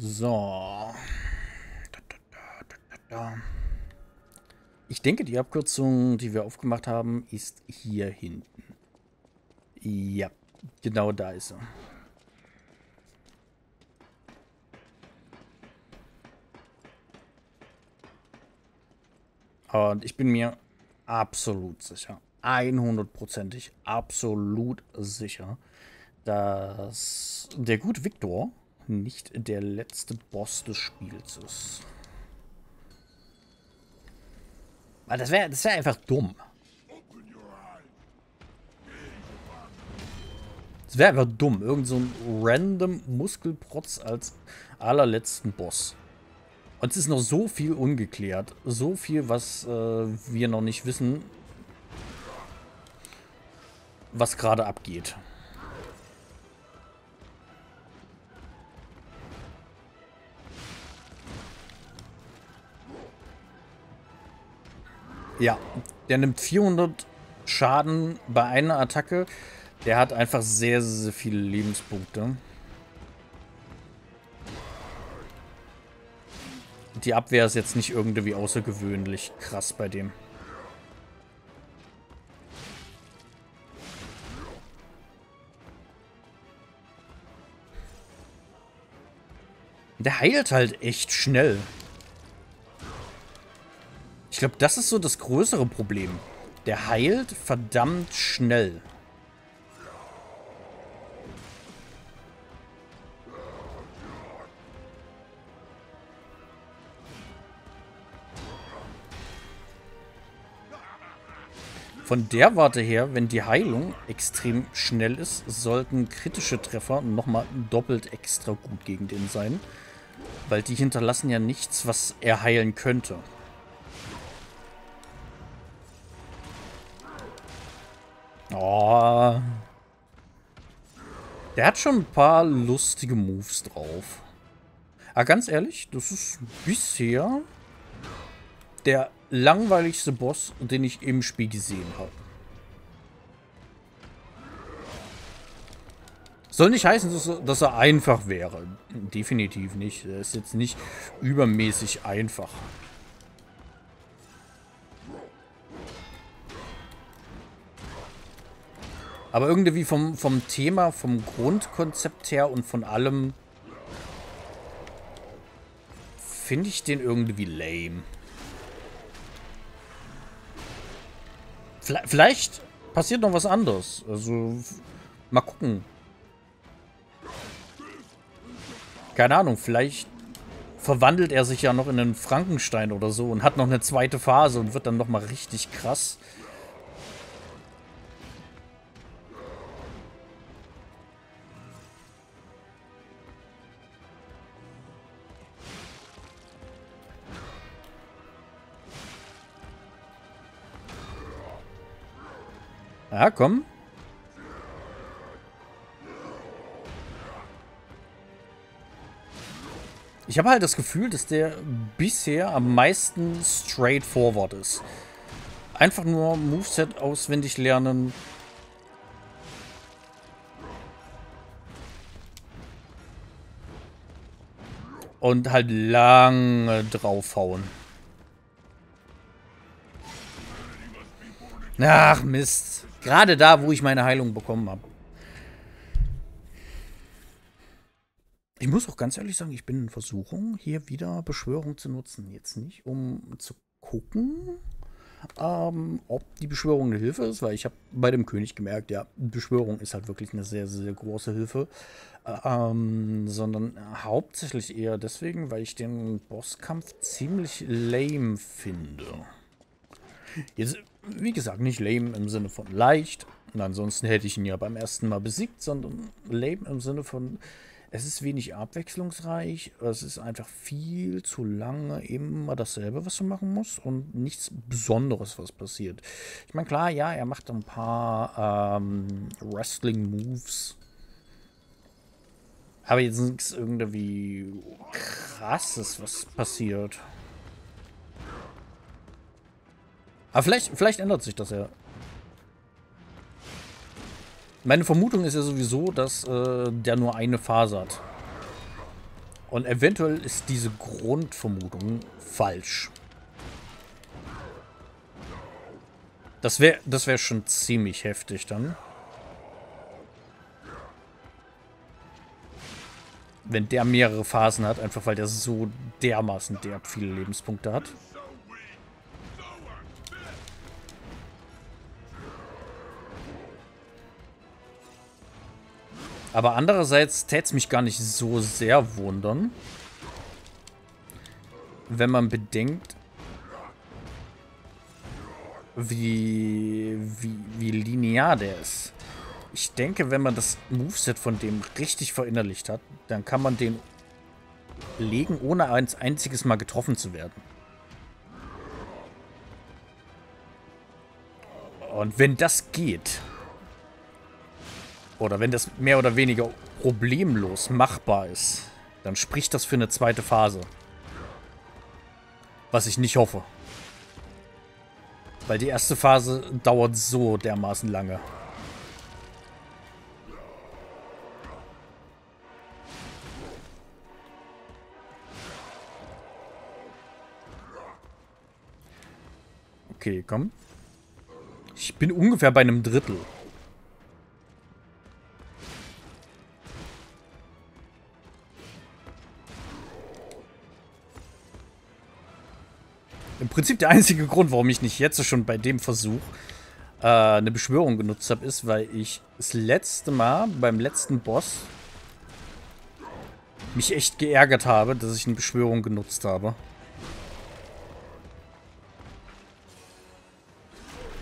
So. Ich denke, die Abkürzung, die wir aufgemacht haben, ist hier hinten. Ja, genau da ist er. Und ich bin mir absolut sicher, 100%ig, absolut sicher, dass der gute Victor nicht der letzte Boss des Spiels ist. Weil das wär einfach dumm. Das wäre einfach dumm. Irgend so ein random Muskelprotz als allerletzten Boss. Und es ist noch so viel ungeklärt. So viel, was wir noch nicht wissen, was gerade abgeht. Ja, der nimmt 400 Schaden bei einer Attacke. Der hat einfach sehr, sehr viele Lebenspunkte. Die Abwehr ist jetzt nicht irgendwie außergewöhnlich krass bei dem. Der heilt halt echt schnell. Ich glaube, das ist so das größere Problem. Der heilt verdammt schnell. Von der Warte her, wenn die Heilung extrem schnell ist, sollten kritische Treffer nochmal doppelt extra gut gegen den sein. Weil die hinterlassen ja nichts, was er heilen könnte. Oh. Der hat schon ein paar lustige Moves drauf. Aber ganz ehrlich, das ist bisher der langweiligste Boss, den ich im Spiel gesehen habe. Soll nicht heißen, dass er einfach wäre. Definitiv nicht. Er ist jetzt nicht übermäßig einfach. Aber irgendwie vom Thema, vom Grundkonzept her und von allem finde ich den irgendwie lame. Vielleicht passiert noch was anderes. Also, mal gucken. Keine Ahnung, vielleicht verwandelt er sich ja noch in einen Frankenstein oder so und hat noch eine zweite Phase und wird dann nochmal richtig krass. Ja, komm. Ich habe halt das Gefühl, dass der bisher am meisten straightforward ist. Einfach nur Moveset auswendig lernen. Und halt lange draufhauen. Ach, Mist. Gerade da, wo ich meine Heilung bekommen habe. Ich muss auch ganz ehrlich sagen, ich bin in Versuchung, hier wieder Beschwörung zu nutzen. Jetzt nicht, um zu gucken, ob die Beschwörung eine Hilfe ist, weil ich habe bei dem König gemerkt, ja, Beschwörung ist halt wirklich eine sehr, sehr große Hilfe. Sondern hauptsächlich eher deswegen, weil ich den Bosskampf ziemlich lame finde. Jetzt, wie gesagt, nicht lame im Sinne von leicht. Und ansonsten hätte ich ihn ja beim ersten Mal besiegt, sondern lame im Sinne von, es ist wenig abwechslungsreich, es ist einfach viel zu lange immer dasselbe, was du machen musst und nichts Besonderes, was passiert. Ich meine, klar, ja, er macht ein paar Wrestling-Moves. Aber jetzt nichts irgendwie Krasses, was passiert. Aber vielleicht ändert sich das ja. Meine Vermutung ist ja sowieso, dass der nur eine Phase hat. Und eventuell ist diese Grundvermutung falsch. Das wär schon ziemlich heftig dann. Wenn der mehrere Phasen hat, einfach weil der so dermaßen viele Lebenspunkte hat. Aber andererseits täte es mich gar nicht so sehr wundern, wenn man bedenkt, wie linear der ist. Ich denke, wenn man das Moveset von dem richtig verinnerlicht hat, dann kann man den legen, ohne ein einziges Mal getroffen zu werden. Und wenn das geht, oder wenn das mehr oder weniger problemlos machbar ist, dann spricht das für eine zweite Phase. Was ich nicht hoffe. Weil die erste Phase dauert so dermaßen lange. Okay, komm. Ich bin ungefähr bei einem Drittel. Im Prinzip der einzige Grund, warum ich nicht jetzt schon bei dem Versuch eine Beschwörung genutzt habe, ist, weil ich das letzte Mal beim letzten Boss mich echt geärgert habe, dass ich eine Beschwörung genutzt habe.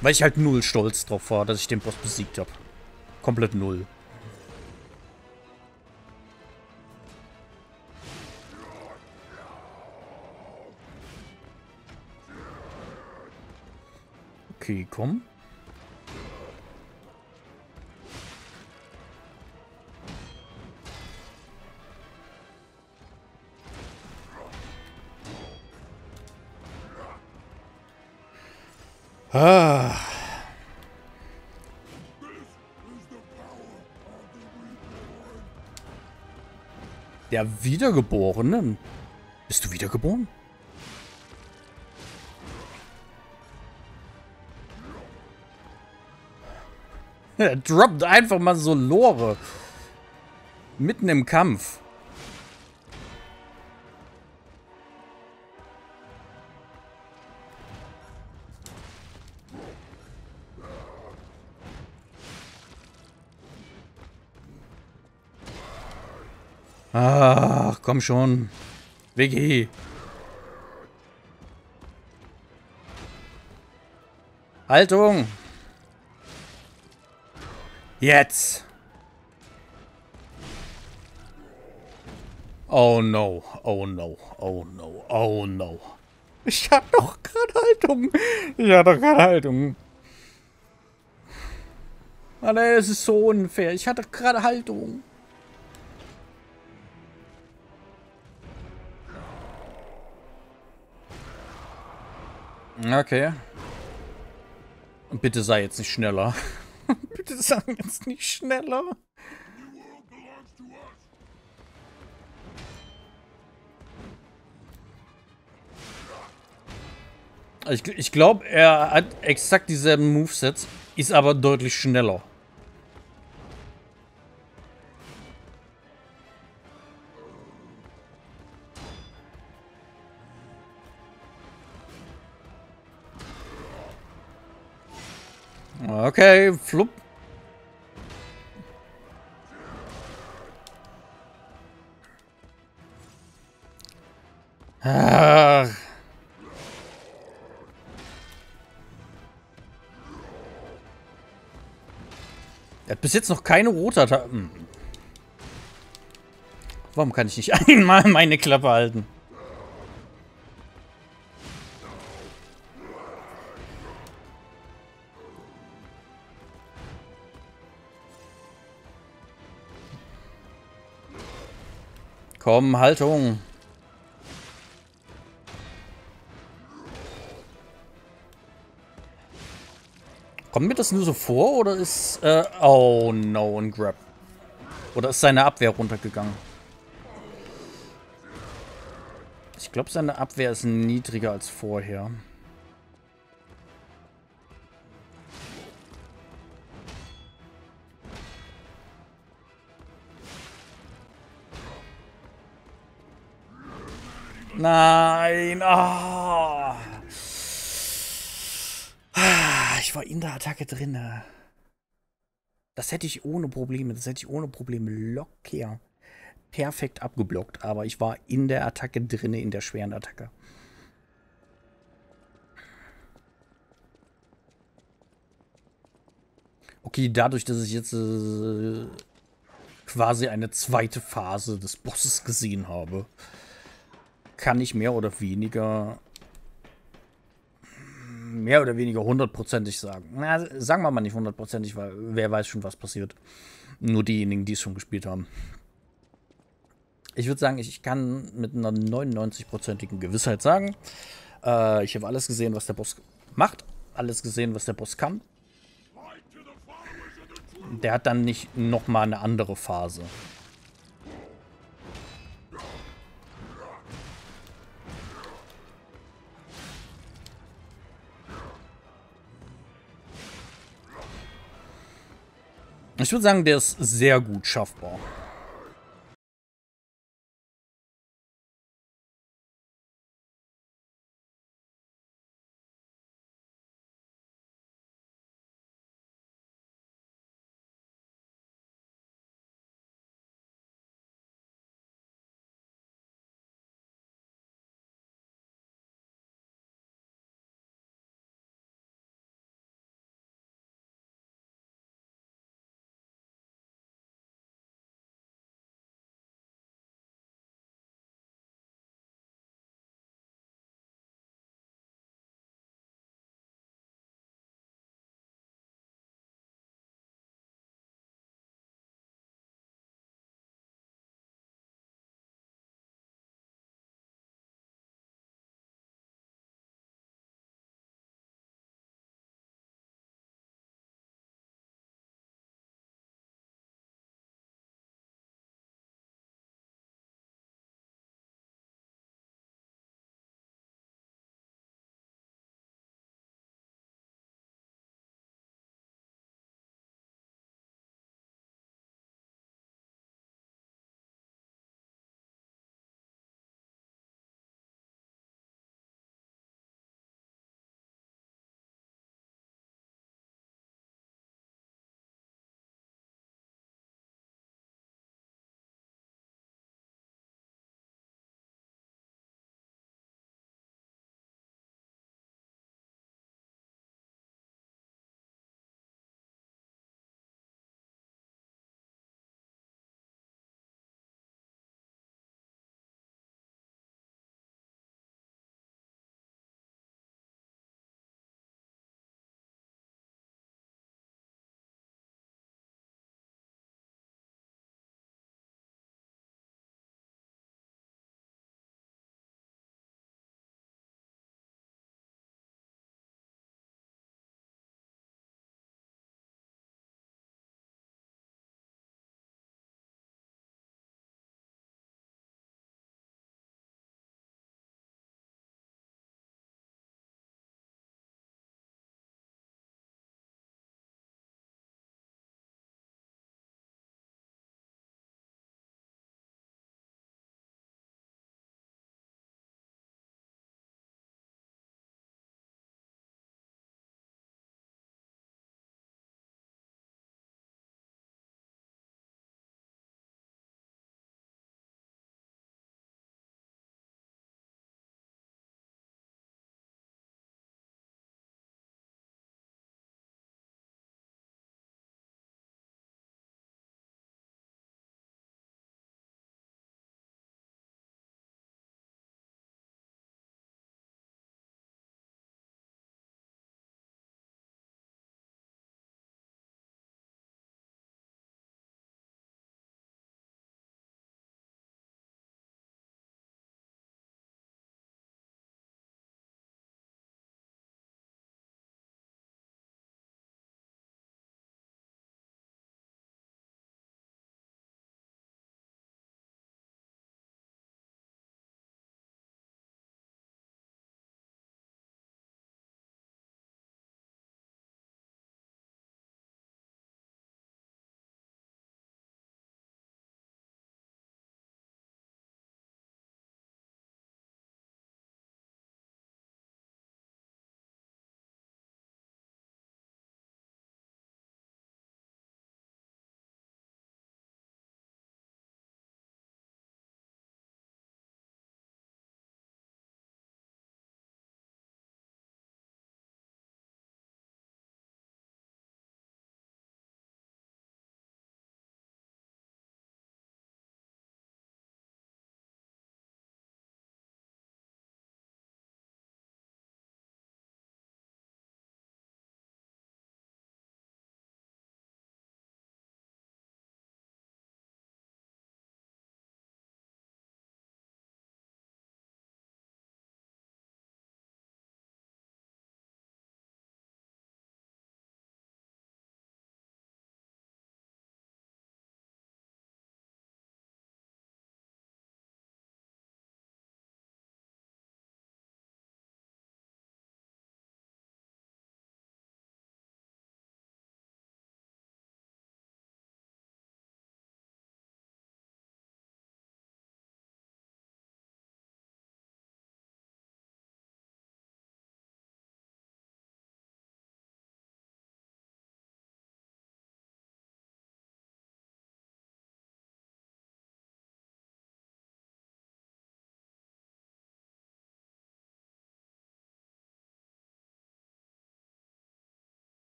Weil ich halt null stolz drauf war, dass ich den Boss besiegt habe. Komplett null. Okay, komm. Ah. Der Wiedergeborene? Bist du wiedergeboren? Er droppt einfach mal so Lore. Mitten im Kampf. Ach, komm schon. Vicky. Haltung. Jetzt! Oh no, oh no, oh no, oh no. Ich hab doch keine Haltung. Ich hab doch keine Haltung. Alter, es ist so unfair. Ich hatte gerade Haltung. Okay. Und bitte sei jetzt nicht schneller. Bitte sagen jetzt nicht schneller. Ich glaube, er hat exakt dieselben Movesets, ist aber deutlich schneller. Okay, flupp. Ach. Er hat bis jetzt noch keine rote Attacke. Warum kann ich nicht einmal meine Klappe halten? Komm, Haltung. Kommt mir das nur so vor, oder ist... oh, no, ein Grab. Oder ist seine Abwehr runtergegangen? glaube, seine Abwehr ist niedriger als vorher. Nein! Oh. Ich war in der Attacke drin. Das hätte ich ohne Probleme. Locker perfekt abgeblockt. Aber ich war in der Attacke drin, in der schweren Attacke. Okay, dadurch, dass ich jetzt quasi eine zweite Phase des Bosses gesehen habe, kann ich mehr oder weniger hundertprozentig sagen. Na, sagen wir mal nicht hundertprozentig, weil wer weiß schon, was passiert. Nur diejenigen, die es schon gespielt haben. Ich würde sagen, ich kann mit einer 99-prozentigen Gewissheit sagen, ich habe alles gesehen, was der Boss macht, alles gesehen, was der Boss kann. Der hat dann nicht nochmal eine andere Phase. Ich würde sagen, der ist sehr gut schaffbar.